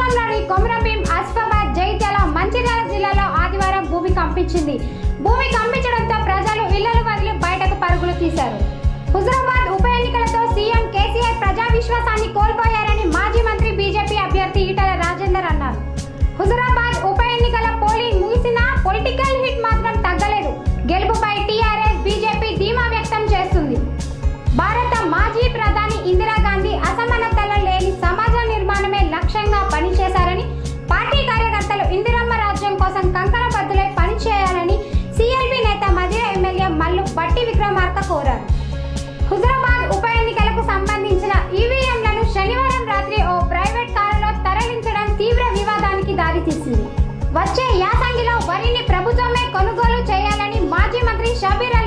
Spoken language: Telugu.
రాష్ట్రంలోని కొమరభీం, అస్ఫాబాద్, జైత్యాల, మంచిర్యాల జిల్లాలో ఆదివారం భూమి కంపించింది. భూమి కంపించడంతో ప్రజలు ఇళ్లను వదిలి బయటకు పరుగులు తీశారు. హుజూరాబాద్ ఉప ఎన్నికలతో సీఎం కేసీఆర్ ప్రజా విశ్వాసాన్ని కోల్పోయారని మాజీ మంత్రి బీజేపీ అభ్యర్థి ఈటల రాజేందర్ అన్నారు. హుజూరాబాద్ ఉప ఎన్నికల పోలింగ్ ముగిసినా పొలిటికల్ హిట్ మాత్రం తగ్గలేదు. గెలుపుపై టీఆర్ఎస్, బీజేపీ ధీమా వ్యక్తం చేస్తుంది. భారత మాజీ ప్రధాని ఇందిరాగాంధీ అసమానతల లేని సమాజ నిర్మాణమే లక్ష్యంగా పనిచేశారని, పార్టీ కార్యకర్తలు ఇందిరమ్మ రాజ్యం కోసం కంకణబద్దులై పనిచేయాలని సిఎల్పి నేత మధిర ఎమ్మెల్యే మల్లు బట్టి విక్రమార్క కోరారు. హుజూరాబాద్ ఉప ఎన్నికలకు సంబంధించిన ఈవీఎంలను శనివారం రాత్రి ఓ ప్రైవేట్ కారులో తరలించడం తీవ్ర వివాదానికి దారితీసింది. వచ్చే యాసంగిలో వరిని ప్రభుత్వమే కొనుగోలు చేయాలని మాజీ మంత్రి షబీర్